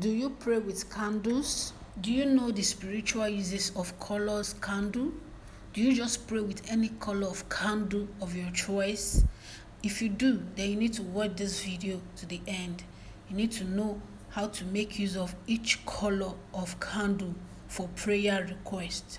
Do you pray with candles? Do you know the spiritual uses of colors candle? Do you just pray with any color of candle of your choice? If you do, then you need to watch this video to the end. You need to know how to make use of each color of candle for prayer request.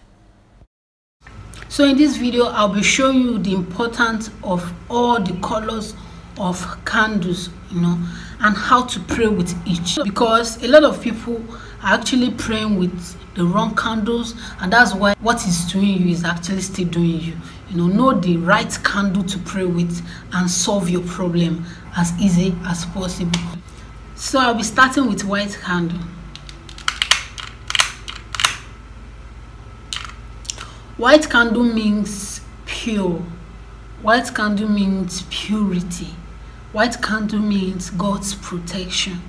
So in this video, I'll be showing you the importance of all the colors of candles, and how to pray with each, because a lot of people are actually praying with the wrong candles, and that's why what is doing you is actually still doing you. Know the right candle to pray with and solve your problem as easy as possible. So I'll be starting with white candle. White candle means pure. White candle means purity. White candle means God's protection.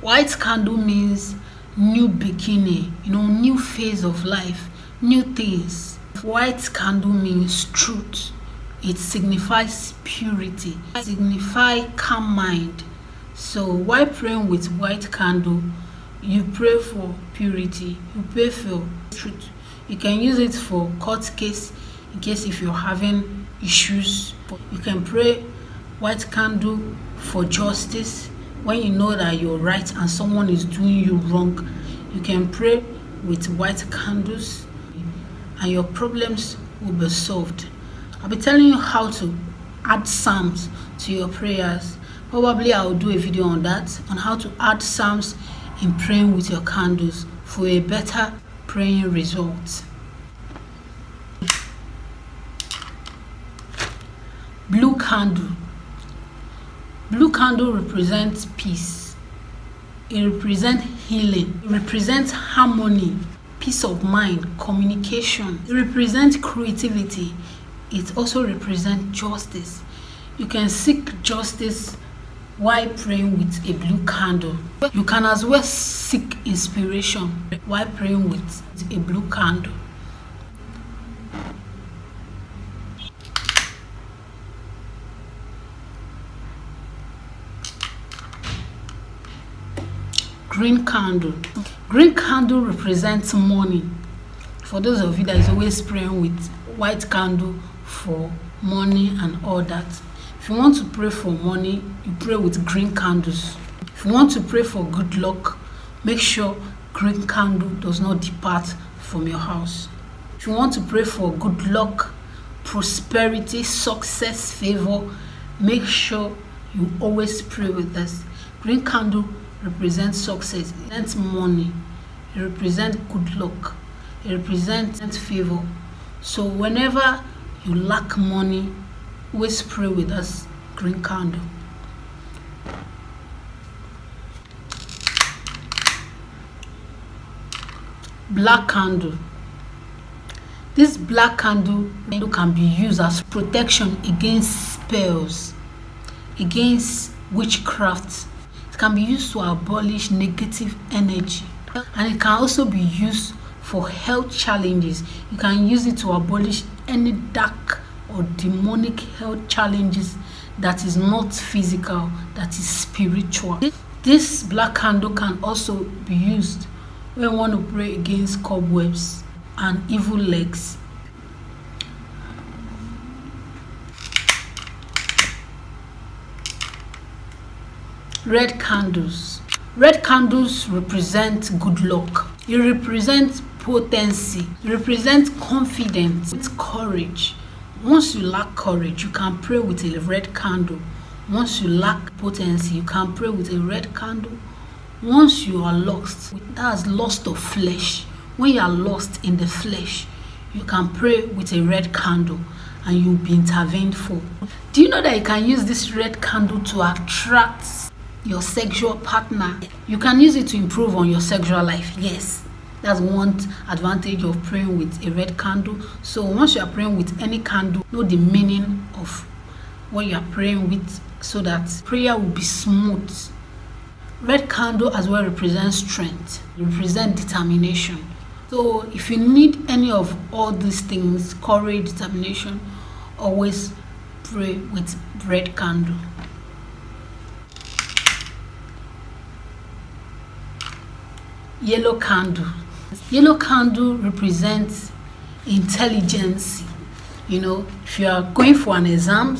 White candle means new beginning, new phase of life, new things. White candle means truth. It signifies purity. It signifies calm mind. So while praying with white candle, you pray for purity, you pray for truth. You can use it for court case, in case if you're having issues. You can pray white candle for justice. When you know that you're right and someone is doing you wrong, you can pray with white candles and your problems will be solved. I'll be telling you how to add psalms to your prayers. Probably I'll do a video on that, on how to add psalms in praying with your candles for a better praying result. Blue candle. Blue candle represents peace. It represents healing. It represents harmony, peace of mind, communication. It represents creativity. It also represents justice. You can seek justice while praying with a blue candle. You can as well seek inspiration while praying with a blue candle. Green candle. Green candle represents money. For those of you that is always praying with white candle for money and all that, if you want to pray for money, you pray with green candles. If you want to pray for good luck, make sure green candle does not depart from your house. If you want to pray for good luck, prosperity, success, favor, make sure you always pray with us. Green candle represents success, it represents money, it represents good luck, it represents favor. So whenever you lack money, always pray with us, green candle. Black candle. This black candle can be used as protection against spells, against witchcraft. Can be used to abolish negative energy, and it can also be used for health challenges. You can use it to abolish any dark or demonic health challenges that is not physical, that is spiritual. This black candle can also be used when we want to pray against cobwebs and evil legs. Red candles. Red candles represent good luck. It represents potency. It represents confidence. It's courage. Once you lack courage, you can pray with a red candle. Once you lack potency, you can pray with a red candle. Once you are lost, that's lost of flesh. When you are lost in the flesh, you can pray with a red candle and you'll be intervened for. Do you know that you can use this red candle to attract your sexual partner? You can use it to improve on your sexual life. Yes, that's one advantage of praying with a red candle. So once you are praying with any candle, know the meaning of what you are praying with so that prayer will be smooth. Red candle as well represents strength, represents determination. So if you need any of all these things, courage, determination, always pray with red candle. yellow candle. Yellow candle represents intelligence. You know, if you are going for an exam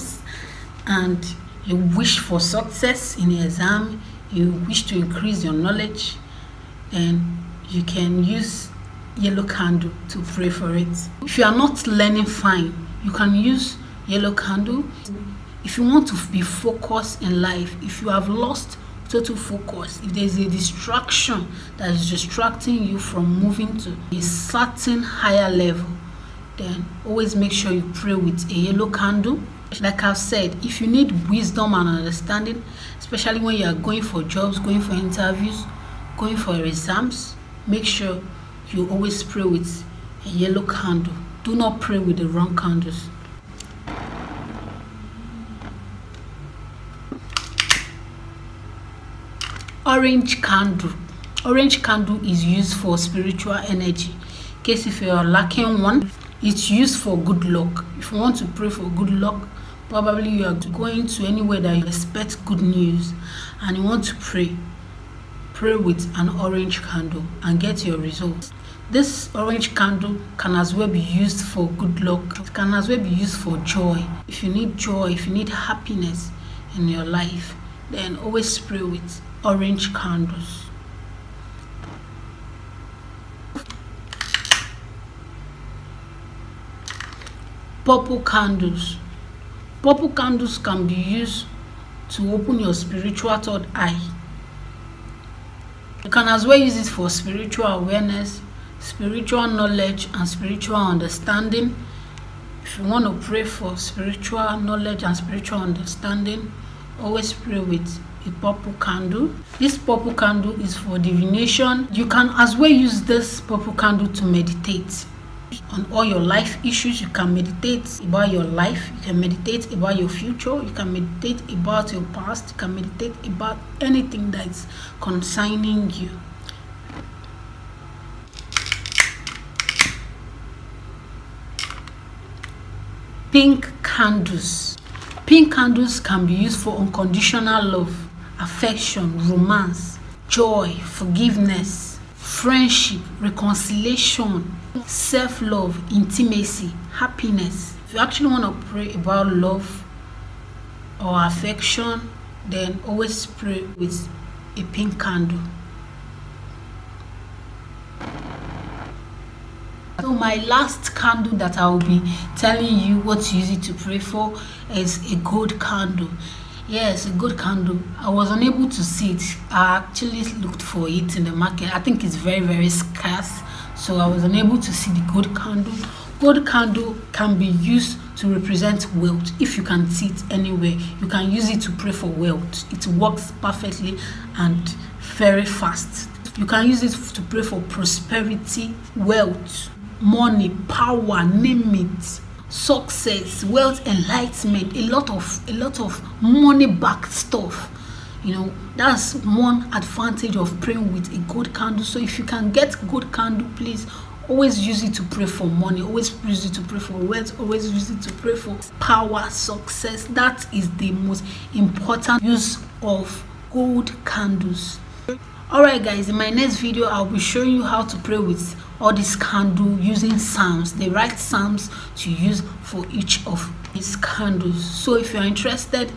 and you wish for success in the exam, you wish to increase your knowledge, then you can use yellow candle to pray for it. If you are not learning fine, you can use yellow candle. If you want to be focused in life, if you have lost total focus, if there is a distraction that is distracting you from moving to a certain higher level, then always make sure you pray with a yellow candle. Like I've said, if you need wisdom and understanding, especially when you are going for jobs, going for interviews, going for exams, make sure you always pray with a yellow candle. Do not pray with the wrong candles. Orange candle. Orange candle is used for spiritual energy. In case if you are lacking one, it's used for good luck. If you want to pray for good luck, probably you are going to anywhere that you expect good news and you want to pray. Pray with an orange candle and get your results. This orange candle can as well be used for good luck. It can as well be used for joy. If you need joy, if you need happiness in your life, then always pray with orange candles. Purple candles. Purple candles can be used to open your spiritual third eye. You can as well use it for spiritual awareness, spiritual knowledge, and spiritual understanding. If you want to pray for spiritual knowledge and spiritual understanding, always pray with a purple candle. This purple candle is for divination. You can as well use this purple candle to meditate on all your life issues. You can meditate about your life, you can meditate about your future, you can meditate about your past, you can meditate about anything that's concerning you. Pink candles. Pink candles can be used for unconditional love, affection, romance, joy, forgiveness, friendship, reconciliation, self-love, intimacy, happiness. If you actually want to pray about love or affection, then always pray with a pink candle. So my last candle that I will be telling you what to use it to pray for is a gold candle. Yes, a gold candle. I was unable to see it. I actually looked for it in the market. I think it's very scarce. So I was unable to see the gold candle. Gold candle can be used to represent wealth. If you can see it anywhere, you can use it to pray for wealth. It works perfectly and very fast. You can use it to pray for prosperity, wealth, money, power, name it, success, wealth, enlightenment, a lot of money backed stuff. You know, that's one advantage of praying with a gold candle. So if you can get gold candle, please always use it to pray for money, always use it to pray for wealth, always use it to pray for power, success. That is the most important use of gold candles. Alright guys, in my next video I'll be showing you how to pray with all this candle using psalms, the right psalms to use for each of these candles. So if you're interested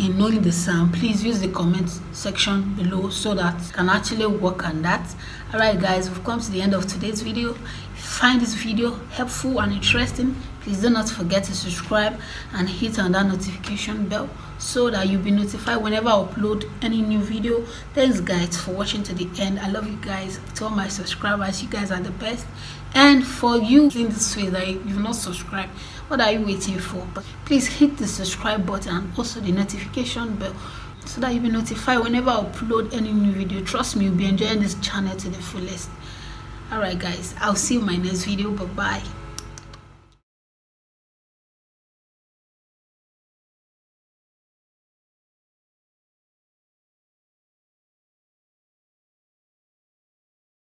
in knowing the psalm, please use the comment section below so that you can actually work on that. Alright guys, we've come to the end of today's video. If you find this video helpful and interesting, please do not forget to subscribe and hit on that notification bell so that you'll be notified whenever I upload any new video. Thanks guys for watching to the end. I love you guys. To all my subscribers, you guys are the best. And for you in this way that you've not subscribed, what are you waiting for? But please hit the subscribe button and also the notification bell so that you'll be notified whenever I upload any new video. Trust me, you'll be enjoying this channel to the fullest. Alright guys, I'll see you in my next video. Bye bye.